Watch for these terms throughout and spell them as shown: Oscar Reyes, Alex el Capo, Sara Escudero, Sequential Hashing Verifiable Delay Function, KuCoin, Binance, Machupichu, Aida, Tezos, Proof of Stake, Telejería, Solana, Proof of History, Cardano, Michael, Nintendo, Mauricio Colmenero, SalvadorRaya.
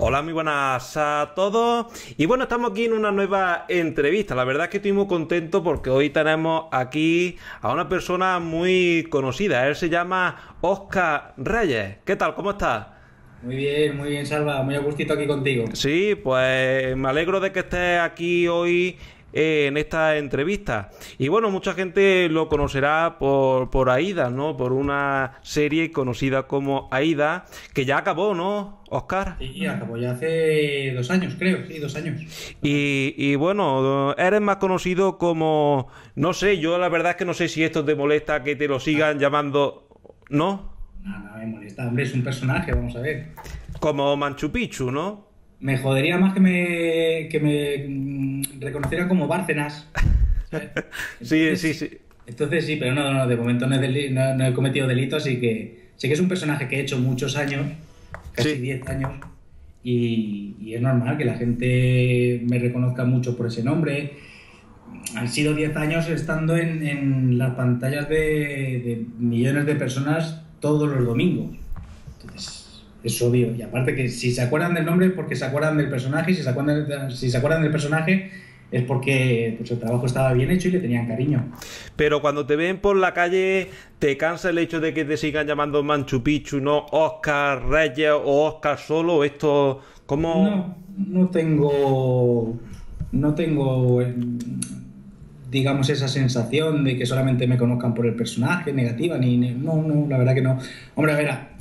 Hola, muy buenas a todos. Y bueno, estamos aquí en una nueva entrevista. La verdad es que estoy muy contento porque hoy tenemos aquí a una persona muy conocida. Él se llama Oscar Reyes. ¿Qué tal? ¿Cómo estás? Muy bien, Salva. Muy a gustito aquí contigo. Sí, pues me alegro de que estés aquí hoy en esta entrevista. Y bueno, mucha gente lo conocerá por Aida, ¿no? Por una serie conocida como Aida, que ya acabó, ¿no, Oscar? Sí, acabó ya hace 2 años, creo. Sí, 2 años. Y bueno, eres más conocido como... No sé, yo la verdad es que no sé si esto te molesta que te lo sigan llamando... ¿No? No, no me molesta. Hombre, es un personaje, vamos a ver. Como Machupichu, ¿no? Me jodería más que me reconocieran como Bárcenas. Entonces, sí. Entonces sí, pero no, de momento no he cometido delito, así que sé que es un personaje que he hecho muchos años, casi 10 años, y es normal que la gente me reconozca mucho por ese nombre. Han sido 10 años estando en las pantallas de millones de personas todos los domingos. Entonces... es obvio, y aparte que si se acuerdan del nombre es porque se acuerdan del personaje, si se acuerdan del personaje es porque pues, el trabajo estaba bien hecho y le tenían cariño. Pero cuando te ven por la calle, ¿te cansa el hecho de que te sigan llamando Machupichu, no Oscar Reyes o Oscar solo? Esto, ¿cómo? No, no tengo, digamos, esa sensación de que solamente me conozcan por el personaje, negativa, no, la verdad que no. Hombre, a ver,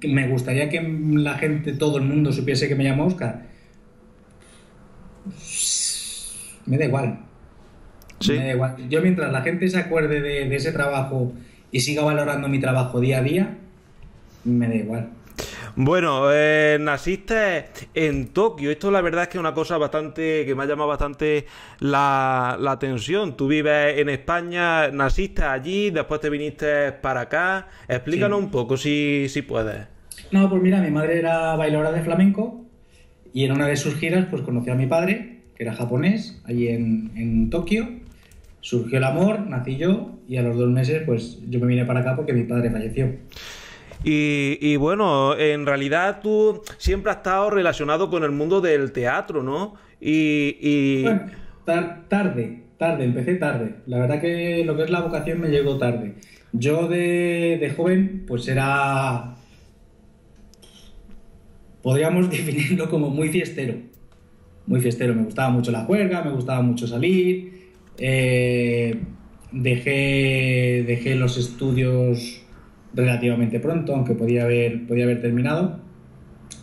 me gustaría que la gente, todo el mundo, supiese que me llamo Oscar. Me da igual. ¿Sí? Me da igual. Yo, mientras la gente se acuerde de ese trabajo y siga valorando mi trabajo día a día, me da igual. Bueno, naciste en Tokio. Esto la verdad es que es una cosa bastante que me ha llamado bastante la atención. Tú vives en España, naciste allí, después te viniste para acá. Explícanos un poco si puedes. No, pues mira, mi madre era bailadora de flamenco y en una de sus giras pues conocí a mi padre, que era japonés, allí en Tokio. Surgió el amor, nací yo y a los 2 meses pues yo me vine para acá porque mi padre falleció. Y bueno, en realidad tú siempre has estado relacionado con el mundo del teatro, ¿no? Bueno, tarde, empecé tarde. La verdad que lo que es la vocación me llegó tarde. Yo de joven, pues era... podríamos definirlo como muy fiestero. Muy fiestero, me gustaba mucho la juerga, me gustaba mucho salir. Dejé los estudios... relativamente pronto, aunque podía haber terminado,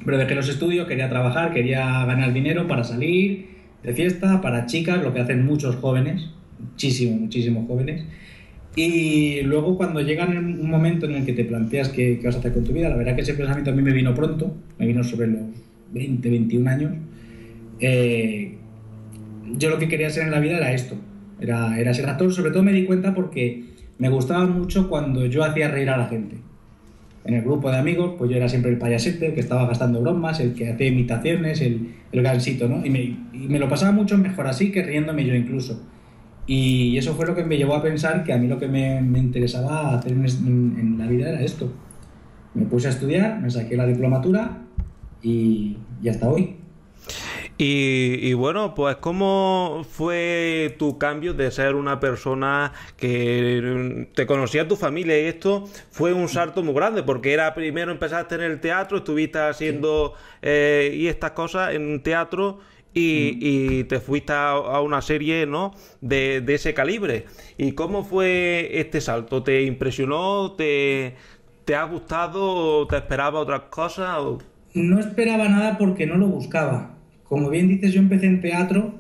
pero dejé los estudios, quería trabajar, quería ganar dinero para salir de fiesta, para chicas, lo que hacen muchos jóvenes, muchísimos jóvenes, y luego cuando llega un momento en el que te planteas qué vas a hacer con tu vida, la verdad que ese pensamiento a mí me vino pronto, me vino sobre los 20, 21 años, yo lo que quería hacer en la vida era esto, era ser actor, sobre todo me di cuenta porque me gustaba mucho cuando yo hacía reír a la gente. En el grupo de amigos, pues yo era siempre el payasete, el que estaba gastando bromas, el que hacía imitaciones, el gansito, ¿no? Y me lo pasaba mucho mejor así que riéndome yo incluso. Y eso fue lo que me llevó a pensar que a mí lo que me interesaba hacer en la vida era esto. Me puse a estudiar, me saqué la diplomatura y hasta hoy. Y bueno, pues ¿cómo fue tu cambio de ser una persona que te conocía tu familia? Y esto fue un salto muy grande, porque era primero empezaste en el teatro, estuviste haciendo y estas cosas en teatro y te fuiste a una serie, ¿no? de ese calibre. ¿Y cómo fue este salto? ¿Te impresionó? ¿Te ha gustado? ¿O te esperaba otras cosas? ¿O? No esperaba nada porque no lo buscaba. Como bien dices, yo empecé en teatro,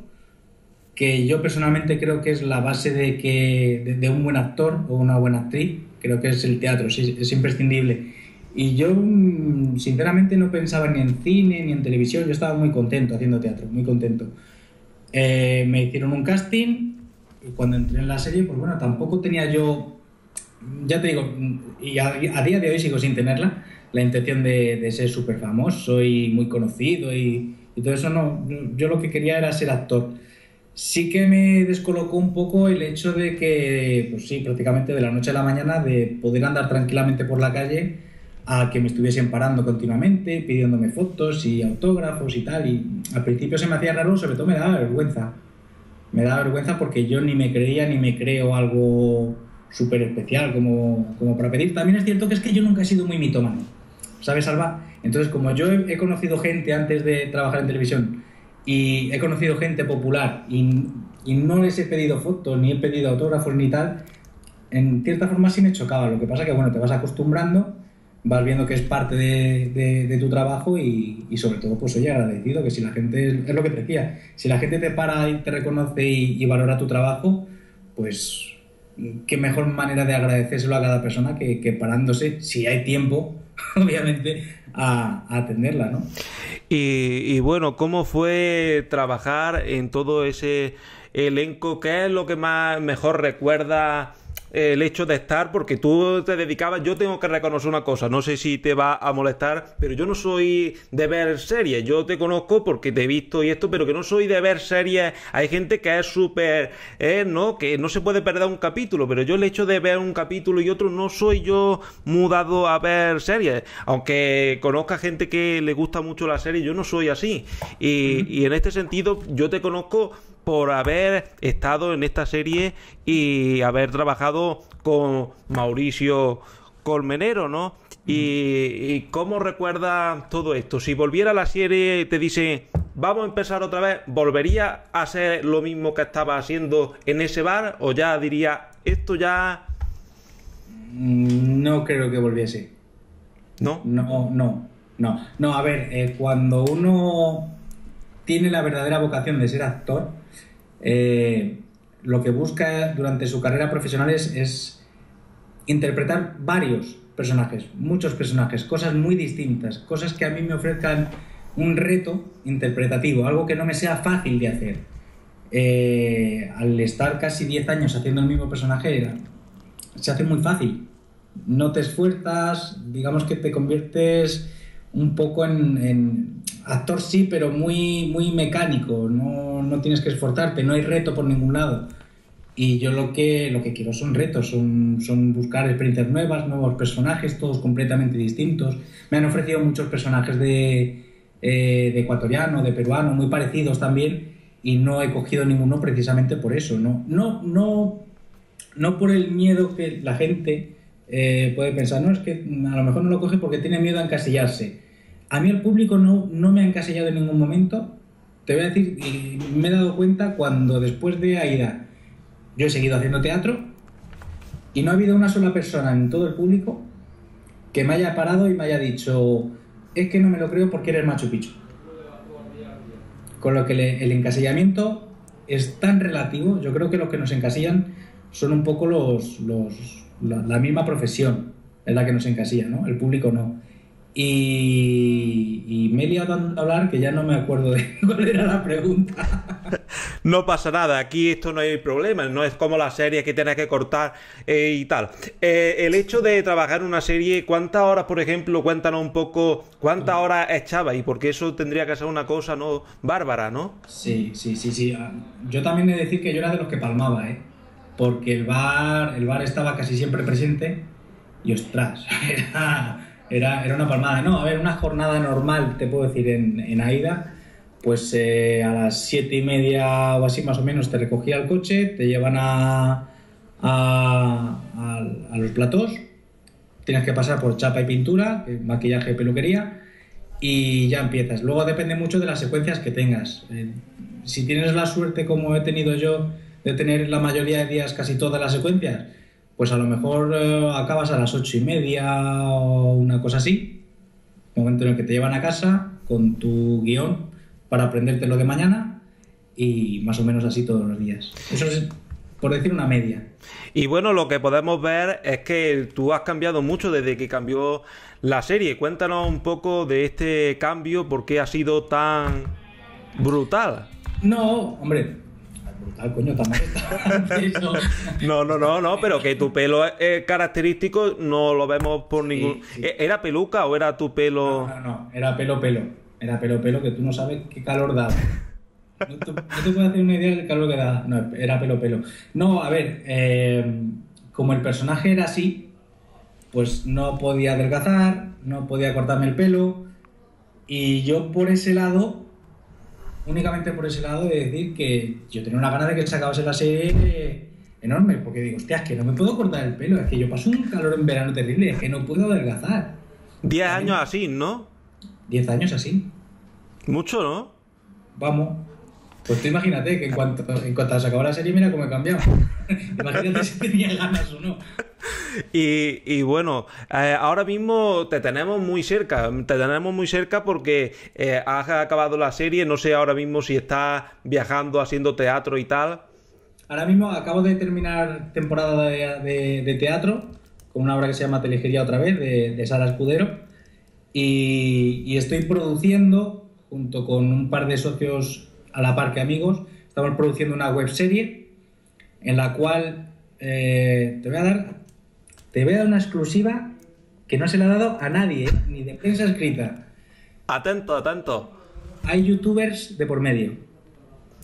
que yo personalmente creo que es la base de un buen actor o una buena actriz. Creo que es el teatro, sí, es imprescindible. Y yo, sinceramente, no pensaba ni en cine ni en televisión. Yo estaba muy contento haciendo teatro, muy contento. Me hicieron un casting y cuando entré en la serie, pues bueno, tampoco tenía yo... ya te digo, y a día de hoy sigo sin tenerla, la intención de ser súper famoso y muy conocido y... entonces eso no, yo lo que quería era ser actor. Sí que me descolocó un poco el hecho de que, pues sí, prácticamente de la noche a la mañana, de poder andar tranquilamente por la calle a que me estuviesen parando continuamente, pidiéndome fotos y autógrafos y tal, y al principio se me hacía raro, sobre todo me daba vergüenza. Me daba vergüenza porque yo ni me creía ni me creo algo súper especial como para pedir. También es cierto que es que yo nunca he sido muy mitómano, ¿sabes, Alba? Entonces, como yo he conocido gente antes de trabajar en televisión y he conocido gente popular y no les he pedido fotos, ni he pedido autógrafos ni tal, en cierta forma sí me chocaba. Lo que pasa que, bueno, te vas acostumbrando, vas viendo que es parte de tu trabajo y sobre todo, pues oye, agradecido, que si la gente, es lo que te decía, si la gente te para y te reconoce y valora tu trabajo, pues qué mejor manera de agradecérselo a cada persona que parándose, si hay tiempo, obviamente, a atenderla, ¿no? Y bueno, ¿cómo fue trabajar en todo ese elenco? ¿Qué es lo que más mejor recuerda el hecho de estar? Porque tú te dedicabas, yo tengo que reconocer una cosa, no sé si te va a molestar, pero yo no soy de ver series, yo te conozco porque te he visto y esto, pero que no soy de ver series. Hay gente que es súper, ¿no? Que no se puede perder un capítulo, pero yo el hecho de ver un capítulo y otro, no soy yo mudado a ver series, aunque conozca gente que le gusta mucho la serie, yo no soy así, y en este sentido yo te conozco por haber estado en esta serie y haber trabajado con Mauricio Colmenero, ¿no? ¿Y cómo recuerdas todo esto? Si volviera a la serie y te dice, vamos a empezar otra vez, ¿volvería a hacer lo mismo que estaba haciendo en ese bar? ¿O ya diría, esto ya...? No creo que volviese. ¿No? No. No, a ver, cuando uno tiene la verdadera vocación de ser actor, lo que busca durante su carrera profesional es interpretar varios personajes, muchos personajes, cosas muy distintas, cosas que a mí me ofrezcan un reto interpretativo, algo que no me sea fácil de hacer. Al estar casi 10 años haciendo el mismo personaje, se hace muy fácil. No te esfuerzas, digamos que te conviertes un poco en actor, sí, pero muy mecánico, no tienes que esforzarte, no hay reto por ningún lado. Y yo lo que quiero son retos, son buscar experiencias nuevas, nuevos personajes, todos completamente distintos. Me han ofrecido muchos personajes de ecuatoriano, de peruano, muy parecidos también, y no he cogido ninguno precisamente por eso. No por el miedo que la gente puede pensar, no, es que a lo mejor no lo coge porque tiene miedo a encasillarse. A mí el público no me ha encasillado en ningún momento. Te voy a decir, me he dado cuenta cuando después de Aida yo he seguido haciendo teatro y no ha habido una sola persona en todo el público que me haya parado y me haya dicho, es que no me lo creo porque eres Machupichu. Con lo que el encasillamiento es tan relativo. Yo creo que los que nos encasillan son un poco la misma profesión es la que nos encasilla, ¿no? El público no. Y me he liado tanto a hablar que ya no me acuerdo de cuál era la pregunta. No pasa nada, aquí esto no hay problema, no es como la serie que tienes que cortar y tal. El hecho de trabajar en una serie, ¿cuántas horas, por ejemplo, cuéntanos un poco, cuántas horas echabais? Porque eso tendría que ser una cosa no bárbara, ¿no? Sí. Yo también he de decir que yo era de los que palmaba, ¿eh? Porque el bar estaba casi siempre presente y, ostras, era una palmada. No, a ver, una jornada normal, te puedo decir, en Aida, pues a las 7:30 o así más o menos te recogía el coche, te llevan a los platós, tienes que pasar por chapa y pintura, maquillaje y peluquería, y ya empiezas. Luego depende mucho de las secuencias que tengas. Si tienes la suerte, como he tenido yo, de tener la mayoría de días casi todas las secuencias, pues a lo mejor acabas a las 8:30 o una cosa así, momento en el que te llevan a casa con tu guión para aprenderte lo de mañana, y más o menos así todos los días. Eso es, por decir, una media. Y bueno, lo que podemos ver es que tú has cambiado mucho desde que cambió la serie. Cuéntanos un poco de este cambio, por qué ha sido tan brutal. No, hombre, brutal, coño, también está. No, pero que tu pelo es característico, no lo vemos por ningún... Sí. ¿Era peluca o era tu pelo...? No, era pelo. Era pelo, que tú no sabes qué calor daba. No te puedo hacer una idea del calor que daba. No, era pelo. No, a ver, como el personaje era así, pues no podía adelgazar, no podía cortarme el pelo, y yo por ese lado, únicamente por ese lado, de decir que yo tenía una gana de que sacabas la serie enorme, porque digo, hostia, es que no me puedo cortar el pelo, es que yo paso un calor en verano terrible, es que no puedo adelgazar. 10 años así, ¿no? 10 años así. Mucho, ¿no? Vamos. Pues tú imagínate que en cuanto se acabó la serie, mira cómo he cambiado. Imagínate si tenía ganas o no. Y bueno, ahora mismo te tenemos muy cerca. Te tenemos muy cerca porque has acabado la serie. No sé ahora mismo si estás viajando, haciendo teatro y tal. Ahora mismo acabo de terminar temporada de teatro con una obra que se llama Telejería otra vez, de Sara Escudero. Y estoy produciendo, junto con un par de socios a la par que amigos, estamos produciendo una webserie en la cual te voy a dar una exclusiva que no se la ha dado a nadie, ni de prensa escrita. Atento, atento. Hay youtubers de por medio.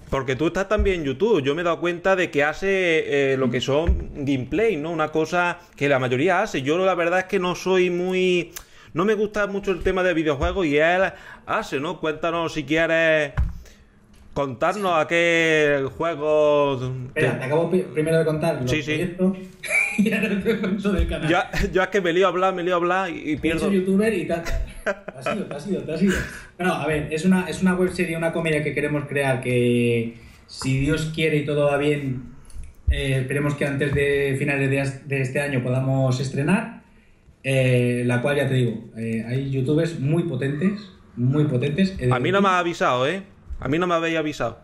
Porque tú estás también en YouTube. Yo me he dado cuenta de que hace lo que son gameplay, ¿no? Una cosa que la mayoría hace. Yo la verdad es que no soy muy... No me gusta mucho el tema de videojuegos y él hace, ¿no? Cuéntanos si quieres... Contarnos a qué juego... Espera, te acabo primero de contar. Sí. Proyectos, y ahora te cuento del canal. Yo es que me lío a hablar y pierdo. Yo soy youtuber y tal. Te has ido. Bueno, a ver, es una webserie, una comedia que queremos crear que, si Dios quiere y todo va bien, esperemos que antes de finales de este año podamos estrenar. La cual, ya te digo, hay youtubers muy potentes. A mí no me has avisado, ¿eh? A mí no me habéis avisado.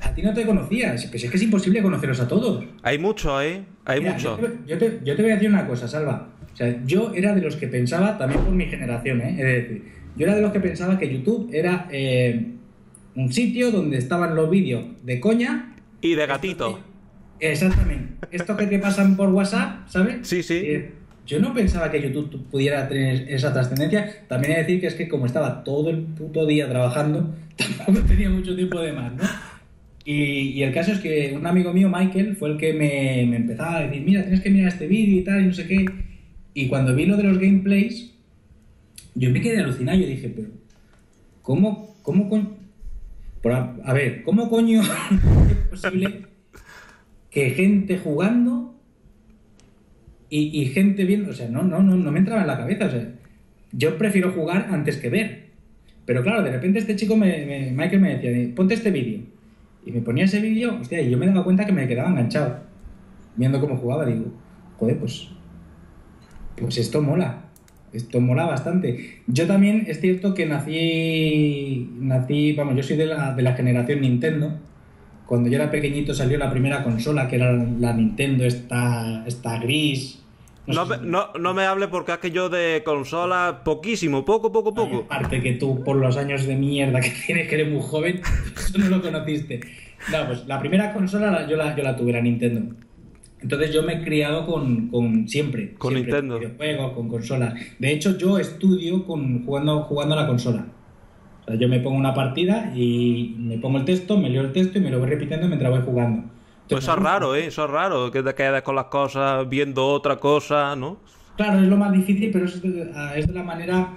A ti no te conocías, pero es que es imposible conoceros a todos. Hay mucho, ¿eh? Mira, mucho. Yo te voy a decir una cosa, Salva. O sea, yo era de los que pensaba, también por mi generación, ¿eh? Es decir, yo era de los que pensaba que YouTube era un sitio donde estaban los vídeos de coña... Y de gatito. Exactamente. Estos que te pasan por WhatsApp, ¿sabes? Sí. Yo no pensaba que YouTube pudiera tener esa trascendencia. También he de decir que es que como estaba todo el puto día trabajando, tampoco tenía mucho tiempo de más, ¿no? Y el caso es que un amigo mío, Michael, fue el que me empezaba a decir, mira, tienes que mirar este vídeo y tal, y no sé qué. Y cuando vi lo de los gameplays, yo me quedé alucinado. Yo dije, pero ¿cómo coño? A ver, ¿cómo coño es posible que gente jugando... Y gente viendo, o sea, no me entraba en la cabeza, o sea, yo prefiero jugar antes que ver. Pero claro, de repente este chico, Michael, me decía, ponte este vídeo. Y me ponía ese vídeo, hostia, y yo me daba cuenta que me quedaba enganchado. Viendo cómo jugaba, digo, joder, pues esto mola. Esto mola bastante. Yo también, es cierto que nací, vamos, yo soy de la generación Nintendo. Cuando yo era pequeñito salió la primera consola, que era la Nintendo, esta gris. No me hable porque es que yo de consola poquísimo, poco. Aparte que tú, por los años de mierda que tienes, que eres muy joven, eso no lo conociste. No, pues la primera consola yo la tuve, la Nintendo. Entonces yo me he criado con Nintendo. Con videojuegos, con consolas. De hecho, yo estudio jugando a la consola. Yo me pongo una partida y me pongo el texto, me leo el texto y me lo voy repitiendo mientras voy jugando. Entonces, pues eso es raro, ¿eh? Eso es raro, que te quedes con las cosas viendo otra cosa, ¿no? Claro, es lo más difícil, pero es de la manera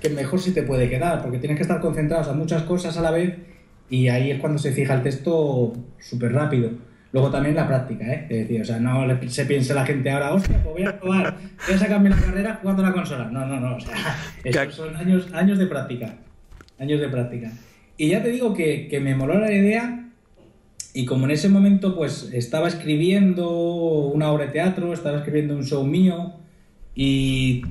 que mejor sí te puede quedar, porque tienes que estar concentrados a muchas cosas a la vez y ahí es cuando se fija el texto súper rápido. Luego también la práctica, ¿eh? Es decir, o sea, no se piense la gente ahora, hostia, pues voy a probar, voy a sacarme la carrera jugando a la consola. No, o sea, esos son años de práctica. Años de práctica. Y ya te digo que me moló la idea, y como en ese momento pues estaba escribiendo una obra de teatro, estaba escribiendo un show mío y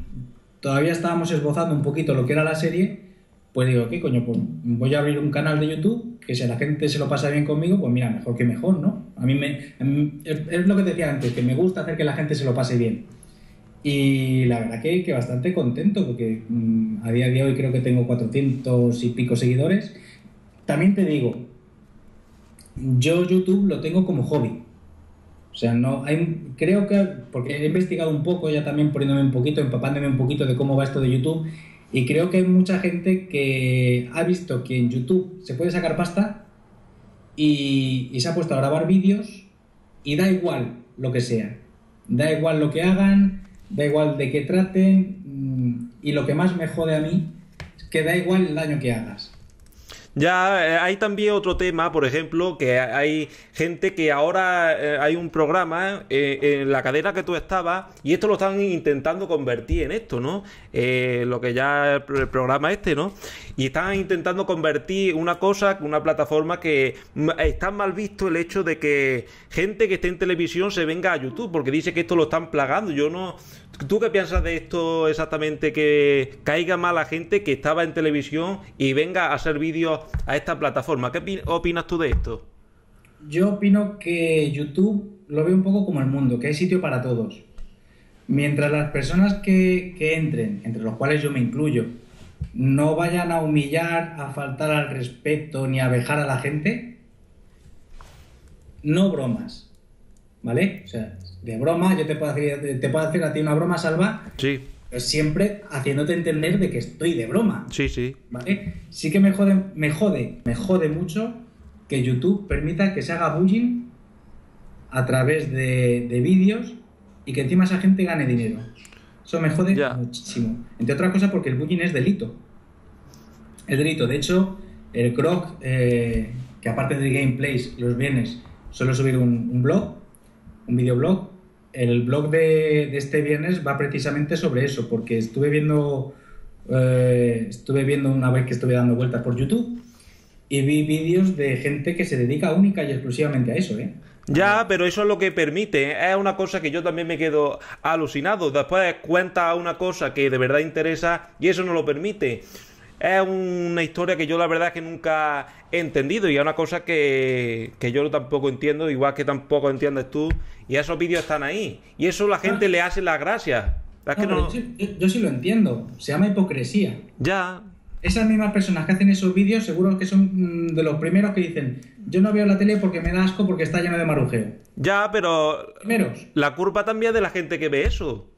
todavía estábamos esbozando un poquito lo que era la serie, pues digo, ¿qué coño? Pues voy a abrir un canal de YouTube, que si a la gente se lo pasa bien conmigo, pues mira, mejor que mejor, ¿no? A mí es lo que te decía antes, que me gusta hacer que la gente se lo pase bien. Y la verdad que bastante contento, porque a día de hoy creo que tengo 400 y pico seguidores. También te digo, yo YouTube lo tengo como hobby. O sea, creo que... Porque he investigado un poco, ya también poniéndome un poquito, empapándome un poquito de cómo va esto de YouTube. Y creo que hay mucha gente que ha visto que en YouTube se puede sacar pasta y se ha puesto a grabar vídeos y da igual lo que sea. Da igual lo que hagan... Da igual de qué traten, y lo que más me jode a mí es que da igual el daño que hagas. Ya, hay también otro tema, por ejemplo, que hay gente que ahora hay un programa en la cadena que tú estabas, y esto lo están intentando convertir en esto, ¿no? Lo que ya el programa este, ¿no? Y están intentando convertir una cosa, una plataforma que está mal visto el hecho de que gente que esté en televisión se venga a YouTube, porque dice que esto lo están plagando. Yo no... ¿Tú qué piensas de esto exactamente? Que caiga mal a gente que estaba en televisión y venga a hacer vídeos a esta plataforma. ¿Qué opinas tú de esto? Yo opino que YouTube lo veo un poco como el mundo, que hay sitio para todos. Mientras las personas que entren, entre los cuales yo me incluyo, no vayan a humillar, a faltar al respeto ni a vejar a la gente, no bromas, ¿vale? O sea, de broma, yo te puedo hacer a ti una broma, Salva, sí, pero siempre haciéndote entender de que estoy de broma. Sí, sí. ¿Vale? Sí que me jode mucho que YouTube permita que se haga bullying a través de vídeos y que encima esa gente gane dinero. Eso me jode muchísimo. Entre otras cosas porque el bullying es delito. Es delito. De hecho, el Croc, que aparte de gameplays, los viernes, suele subir un blog, un videoblog. El blog de este viernes va precisamente sobre eso, porque estuve viendo una vez que estuve dando vueltas por YouTube y vi vídeos de gente que se dedica única y exclusivamente a eso, ¿eh? Ya, pero eso es lo que permite, es una cosa que yo también me quedo alucinado. Después cuenta una cosa que de verdad interesa y eso no lo permite. Es una historia que yo la verdad es que nunca he entendido, y es una cosa que yo tampoco entiendo, igual que tampoco entiendes tú, y esos vídeos están ahí. Y eso la gente le hace las gracias. Es que no... yo sí lo entiendo, se llama hipocresía. Ya. Esas mismas personas que hacen esos vídeos seguro que son de los primeros que dicen yo no veo la tele porque me da asco porque está lleno de marujeo. Ya, pero primeros. La culpa también es de la gente que ve eso.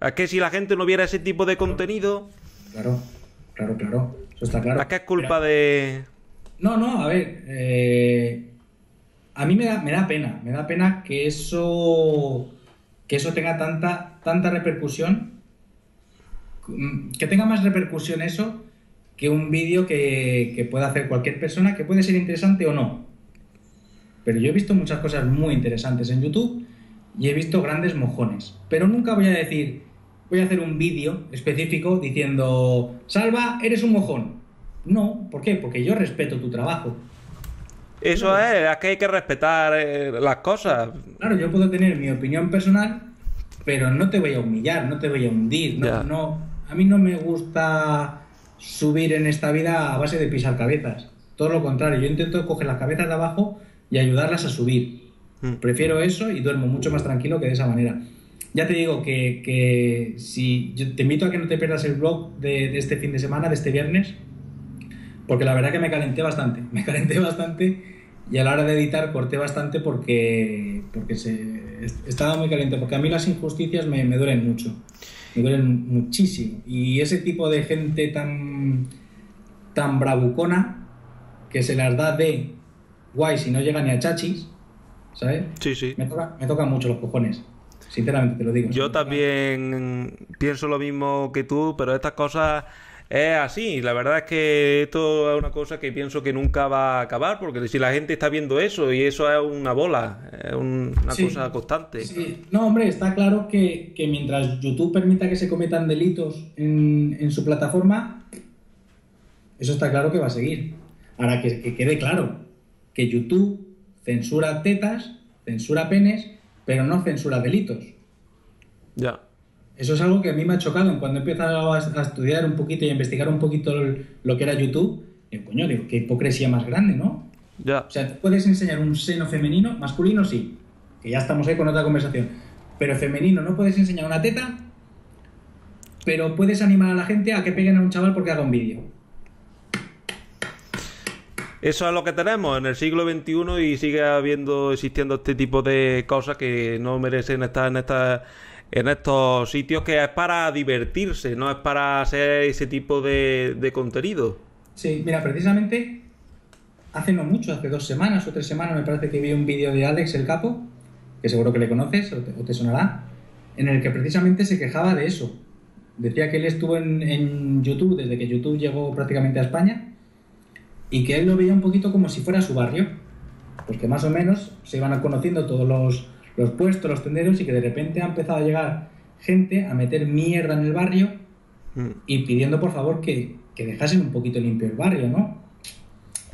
Es que si la gente no viera ese tipo de contenido... Claro. Eso está claro. ¿A qué es culpa de...? No, a ver... A mí me da pena que eso tenga tanta repercusión, que tenga más repercusión eso que un vídeo que pueda hacer cualquier persona, que puede ser interesante o no. Pero yo he visto muchas cosas muy interesantes en YouTube y he visto grandes mojones. Pero nunca voy a decir... voy a hacer un vídeo específico diciendo Salva, eres un mojón. No, ¿por qué? Porque yo respeto tu trabajo. Eso es que hay que respetar las cosas. Claro, yo puedo tener mi opinión personal, pero no te voy a humillar, no te voy a hundir. A mí no me gusta subir en esta vida a base de pisar cabezas. Todo lo contrario, yo intento coger las cabezas de abajo y ayudarlas a subir. Prefiero eso y duermo mucho más tranquilo que de esa manera. Ya te digo que si yo te invito a que no te pierdas el blog de este fin de semana, de este viernes, porque la verdad que me calenté bastante y a la hora de editar corté bastante porque estaba muy caliente, porque a mí las injusticias me duelen mucho, me duelen muchísimo, y ese tipo de gente tan bravucona que se las da de guay si no llega ni a chachis, ¿sabes? Sí. Me tocan mucho los cojones. Sinceramente te lo digo. Yo también pienso lo mismo que tú, pero estas cosas es así. La verdad es que esto es una cosa que pienso que nunca va a acabar, porque si la gente está viendo eso, y eso es una bola, es una cosa constante. Sí. No, hombre, está claro que mientras YouTube permita que se cometan delitos en su plataforma, eso está claro que va a seguir. Ahora, que quede claro que YouTube censura tetas, censura penes, pero no censura delitos. Ya. Eso es algo que a mí me ha chocado. Cuando he empezado a estudiar un poquito y a investigar un poquito lo que era YouTube, digo, coño, qué hipocresía más grande, ¿no? Ya. O sea, puedes enseñar un seno femenino, masculino sí, que ya estamos ahí con otra conversación, pero femenino no puedes enseñar una teta, pero puedes animar a la gente a que peguen a un chaval porque haga un vídeo. Eso es lo que tenemos en el siglo XXI, y sigue existiendo este tipo de cosas que no merecen estar en estos sitios, que es para divertirse, no es para hacer ese tipo de contenido. Sí, mira, precisamente hace no mucho, hace 2 semanas o 3 semanas me parece que vi un vídeo de Alex el Capo, que seguro que le conoces o te sonará, en el que precisamente se quejaba de eso. Decía que él estuvo en YouTube desde que YouTube llegó prácticamente a España y que él lo veía un poquito como si fuera su barrio. Pues que más o menos se iban conociendo todos los puestos, los tenderos, y que de repente ha empezado a llegar gente a meter mierda en el barrio y pidiendo por favor que dejasen un poquito limpio el barrio, ¿no?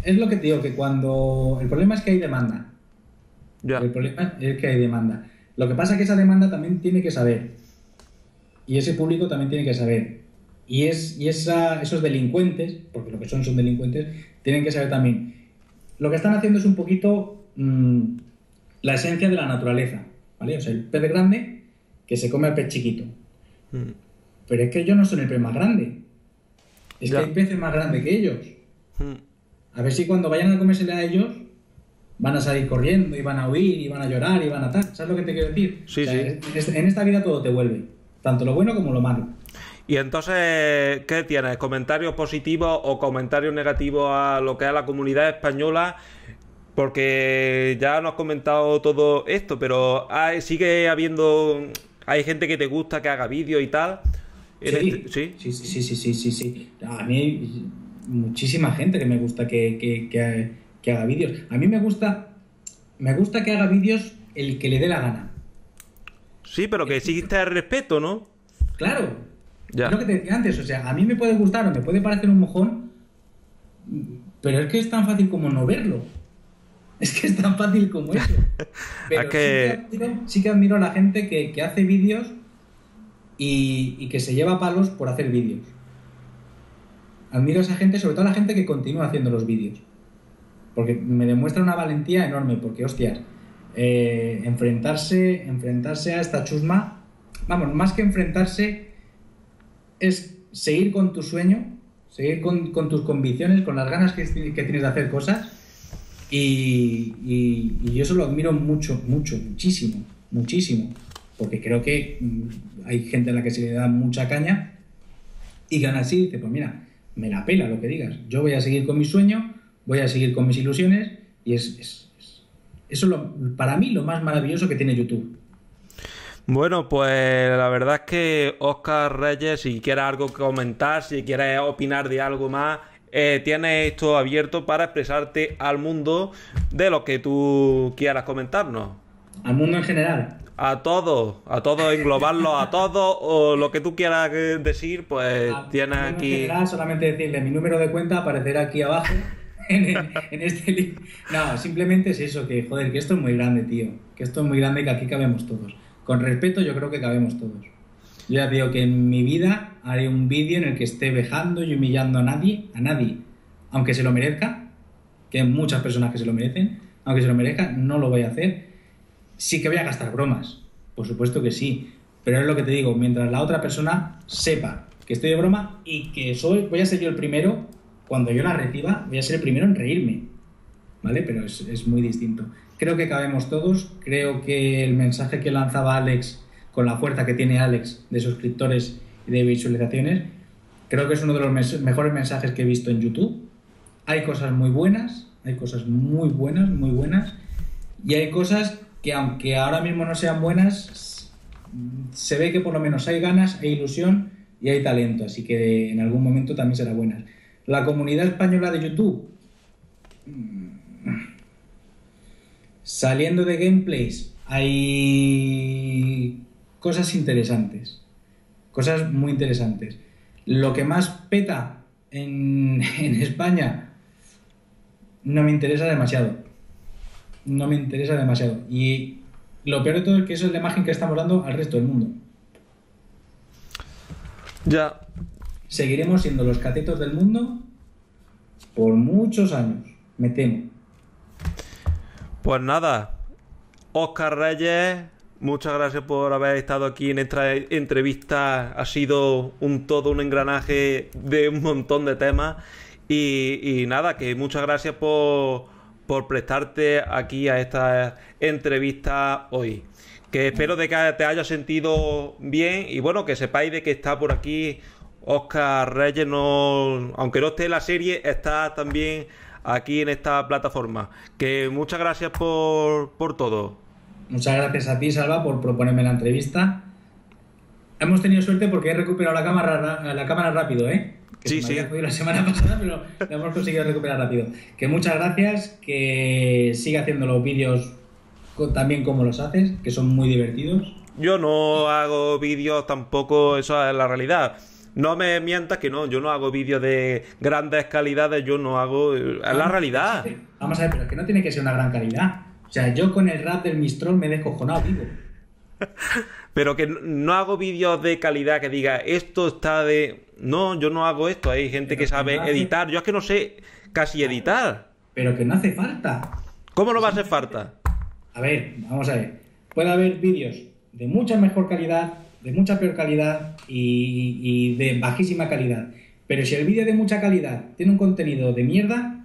Es lo que te digo, que cuando... El problema es que hay demanda. Yeah. El problema es que hay demanda. Lo que pasa es que esa demanda también tiene que saber. Y ese público también tiene que saber. Y esos delincuentes, porque lo que son delincuentes, tienen que saber también. Lo que están haciendo es un poquito la esencia de la naturaleza, ¿vale? O sea, el pez grande que se come al pez chiquito. Mm. Pero es que ellos no son el pez más grande. Es que hay peces más grandes que ellos. Mm. A ver si cuando vayan a comérsela a ellos... van a salir corriendo, y van a huir, y van a llorar, y van a tal. ¿Sabes lo que te quiero decir? Sí, o sea, sí. En esta vida todo te vuelve, tanto lo bueno como lo malo. Y entonces, ¿qué tienes? ¿Comentarios positivos o comentarios negativos a lo que es la comunidad española? Porque ya nos has comentado todo esto, pero sigue habiendo... Hay gente que te gusta que haga vídeos y tal. Sí. A mí hay muchísima gente que me gusta que haga vídeos. A mí me gusta que haga vídeos el que le dé la gana. Sí, pero que exista el respeto, ¿no? Claro. Ya. Es lo que te decía antes, o sea, a mí me puede gustar o me puede parecer un mojón, pero es que es tan fácil como no verlo. Es que es tan fácil como eso. Pero sí que admiro a la gente que hace vídeos y que se lleva palos por hacer vídeos. Admiro a esa gente, sobre todo a la gente que continúa haciendo los vídeos. Porque me demuestra una valentía enorme, porque, hostias, enfrentarse a esta chusma, vamos, más que enfrentarse, es seguir con tu sueño, seguir con tus convicciones, con las ganas que tienes de hacer cosas, y yo eso lo admiro muchísimo, porque creo que hay gente a la que se le da mucha caña, y que aún así dice, pues mira, me la pela lo que digas, yo voy a seguir con mi sueño, voy a seguir con mis ilusiones, y eso es para mí lo más maravilloso que tiene YouTube. Bueno, pues la verdad es que Oscar Reyes, si quieres algo que comentar, si quieres opinar de algo más, tienes esto abierto para expresarte al mundo de lo que tú quieras comentarnos. Al mundo en general. A todos, englobarlo a todos, o lo que tú quieras decir, pues tienes aquí... En general, solamente decirle, mi número de cuenta aparecerá aquí abajo. En este libro. No, simplemente es eso, que joder, que esto es muy grande, tío. Que esto es muy grande y que aquí cabemos todos. Con respeto, yo creo que cabemos todos. Yo ya digo que en mi vida haré un vídeo en el que esté vejando y humillando a nadie, aunque se lo merezca, que hay muchas personas que se lo merecen, aunque se lo merezca, no lo voy a hacer. Sí que voy a gastar bromas, por supuesto que sí, pero es lo que te digo, mientras la otra persona sepa que estoy de broma y que voy a ser yo el primero. Cuando yo la reciba, voy a ser el primero en reírme, ¿vale? Pero es muy distinto. Creo que cabemos todos. Creo que el mensaje que lanzaba Alex, con la fuerza que tiene Alex de suscriptores y de visualizaciones, creo que es uno de los mejores mensajes que he visto en YouTube. Hay cosas muy buenas, hay cosas muy buenas, y hay cosas que, aunque ahora mismo no sean buenas, se ve que por lo menos hay ganas, hay ilusión y hay talento, así que en algún momento también será buena. La comunidad española de YouTube, saliendo de gameplays, hay cosas interesantes, cosas muy interesantes. Lo que más peta en España no me interesa demasiado. Y lo peor de todo es que eso es la imagen que estamos dando al resto del mundo. Ya. Seguiremos siendo los catetos del mundo por muchos años, me temo. Pues nada, Oscar Reyes, muchas gracias por haber estado aquí en esta entrevista. Ha sido todo un engranaje de un montón de temas. Y nada, que muchas gracias por prestarte aquí a esta entrevista hoy. Que espero de que te hayas sentido bien y bueno, que sepáis de que está por aquí Oscar Reyes, aunque no esté en la serie, está también aquí en esta plataforma. Que muchas gracias por todo. Muchas gracias a ti, Salva, por proponerme la entrevista. Hemos tenido suerte porque he recuperado la cámara rápido, ¿eh? Que sí, sí. La semana pasada, pero la hemos conseguido recuperar rápido. Que muchas gracias, que siga haciendo los vídeos también como los haces, que son muy divertidos. Yo no hago vídeos tampoco, eso es la realidad. No me mientas que no, yo no hago vídeos de grandes calidades, yo no hago... Es la realidad. Vamos a ver, pero es que no tiene que ser una gran calidad. O sea, yo con el rap del Mistrol me he descojonado vivo. Pero que no hago vídeos de calidad que diga, esto está de... No, yo no hago esto. Hay gente que sabe editar. Yo es que no sé casi editar. Pero que no hace falta. ¿Cómo no va a hacer falta? A ver, vamos a ver. Puede haber vídeos de mucha mejor calidad, de mucha peor calidad y de bajísima calidad. Pero si el vídeo de mucha calidad tiene un contenido de mierda,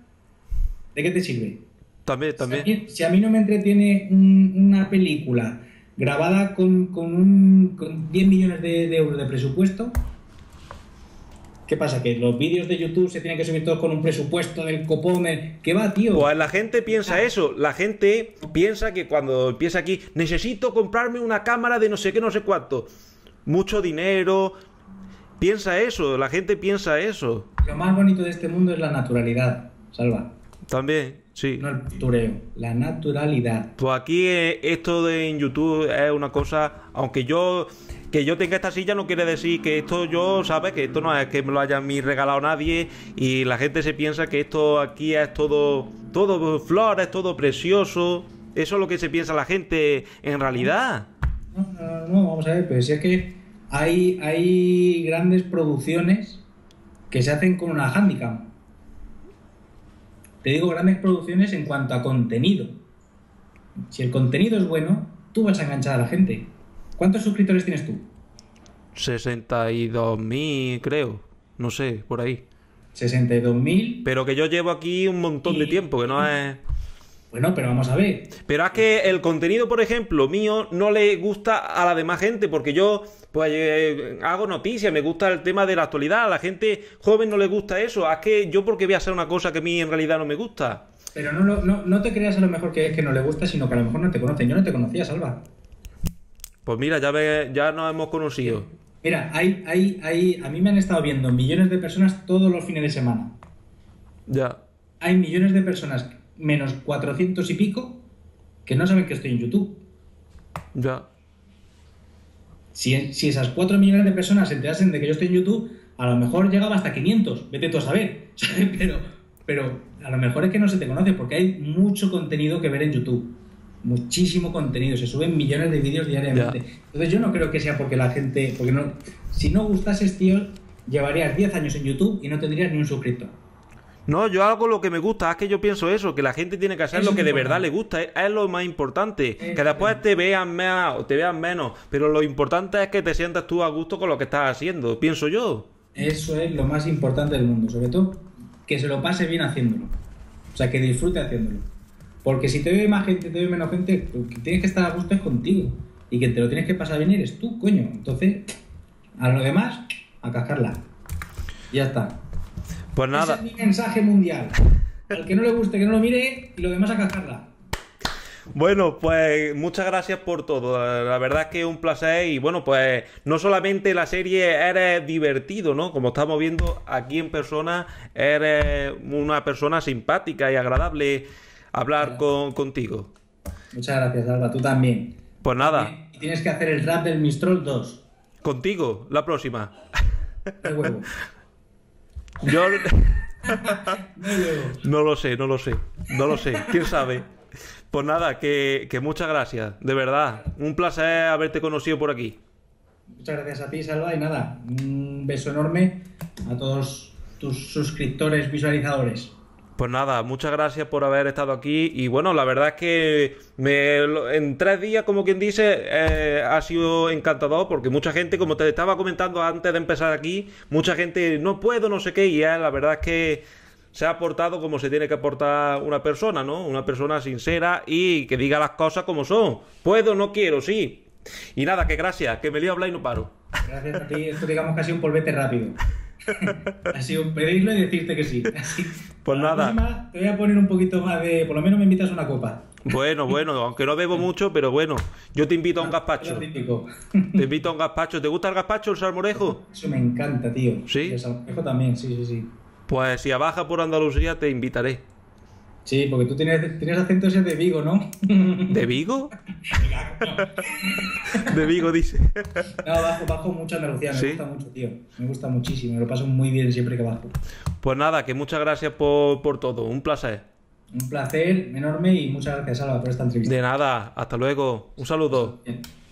¿de qué te sirve? También. Si a mí no me entretiene una película grabada con 10 millones de euros de presupuesto... ¿Qué pasa? ¿Que los vídeos de YouTube se tienen que subir todos con un presupuesto del copón? ¿Qué va, tío? Pues la gente piensa eso. La gente piensa que cuando empieza aquí, necesito comprarme una cámara de no sé qué, no sé cuánto. Mucho dinero. Piensa eso. La gente piensa eso. Lo más bonito de este mundo es la naturalidad, Salva. También, sí. No el tureo, la naturalidad. Pues aquí esto en YouTube es una cosa, aunque yo... Que yo tenga esta silla no quiere decir que esto yo, ¿sabes? Que esto no es que me lo haya a mí regalado nadie y la gente se piensa que esto aquí es todo flores, todo precioso. Eso es lo que se piensa la gente en realidad. No, vamos a ver, pero si es que hay grandes producciones que se hacen con una handicap. Te digo grandes producciones en cuanto a contenido. Si el contenido es bueno, tú vas a enganchar a la gente. ¿Cuántos suscriptores tienes tú? 62.000, creo. No sé, por ahí. 62.000. Pero que yo llevo aquí un montón de tiempo, que no es... Bueno, pero vamos a ver. Pero es que el contenido, por ejemplo, mío, no le gusta a la demás gente, porque yo pues hago noticias, me gusta el tema de la actualidad. A la gente joven no le gusta eso. Es que yo porque voy a hacer una cosa que a mí en realidad no me gusta. Pero no te creas a lo mejor que es que no le gusta, sino que a lo mejor no te conocen. Yo no te conocía, Salva. Pues mira, ya nos hemos conocido. Mira, a mí me han estado viendo millones de personas todos los fines de semana. Ya. Hay millones de personas, menos 400 y pico, que no saben que estoy en YouTube. Ya. Si esas 4 millones de personas se enterasen de que yo estoy en YouTube, a lo mejor llegaba hasta 500. Vete tú a saber. Pero a lo mejor es que no se te conoce, porque hay mucho contenido que ver en YouTube. Muchísimo contenido, se suben millones de vídeos diariamente. Ya. Entonces yo no creo que sea porque la gente... porque no. Si no gustases, tío, llevarías 10 años en YouTube y no tendrías ni un suscriptor. No, yo hago lo que me gusta, es que yo pienso eso, que la gente tiene que hacer eso, lo que de verdad le gusta, es lo más importante. Que después te vean más o te vean menos, pero lo importante es que te sientas tú a gusto con lo que estás haciendo, pienso yo. Eso es lo más importante del mundo, sobre todo que se lo pase bien haciéndolo. O sea, que disfrute haciéndolo. Porque si te ve más gente, te ve menos gente, lo que tienes que estar a gusto es contigo. Y que te lo tienes que pasar bien eres tú, coño. Entonces, a lo demás, a cascarla. Y ya está. Pues nada. Ese es mi mensaje mundial. Al que no le guste, que no lo mire, y lo demás a cascarla. Bueno, pues muchas gracias por todo. La verdad es que es un placer. Y bueno, pues no solamente la serie eres divertido, ¿no? Como estamos viendo aquí en persona, eres una persona simpática y agradable hablar contigo. Muchas gracias, Alba. Tú también. Pues nada. Tienes que hacer el rap del Mistrol 2. Contigo, la próxima. De huevo. Yo... No lo sé. ¿Quién sabe? Pues nada, que muchas gracias. De verdad. Un placer haberte conocido por aquí. Muchas gracias a ti, Salva. Y nada, un beso enorme a todos tus suscriptores, visualizadores. Pues nada, muchas gracias por haber estado aquí y bueno, la verdad es que en 3 días, como quien dice, ha sido encantador porque mucha gente, como te estaba comentando antes de empezar aquí, mucha gente no puedo, no sé qué, y la verdad es que se ha portado como se tiene que portar una persona, ¿no? Una persona sincera y que diga las cosas como son. Puedo, no quiero, sí. Y nada, que gracias, que me lío a hablar y no paro. Gracias a ti, esto digamos que ha sido un polvete rápido. Ha sido pedirlo y decirte que sí. Así. Pues nada. Próxima, te voy a poner un poquito más de... Por lo menos me invitas a una copa. Bueno, aunque no bebo mucho, pero bueno, yo te invito a un gazpacho. Te invito a un gazpacho. ¿Te gusta el gazpacho, el salmorejo? Eso me encanta, tío. ¿Sí? Y el salmorejo también, sí. Pues si abajas por Andalucía te invitaré. Sí, porque tú tienes acento ese de Vigo, ¿no? ¿De Vigo? De Vigo, dice. No, bajo mucho Andalucía, me gusta mucho, tío. Me gusta muchísimo, me lo paso muy bien siempre que bajo. Pues nada, que muchas gracias por todo, un placer. Un placer enorme y muchas gracias, Salva, por esta entrevista. De nada, hasta luego, un saludo. Bien.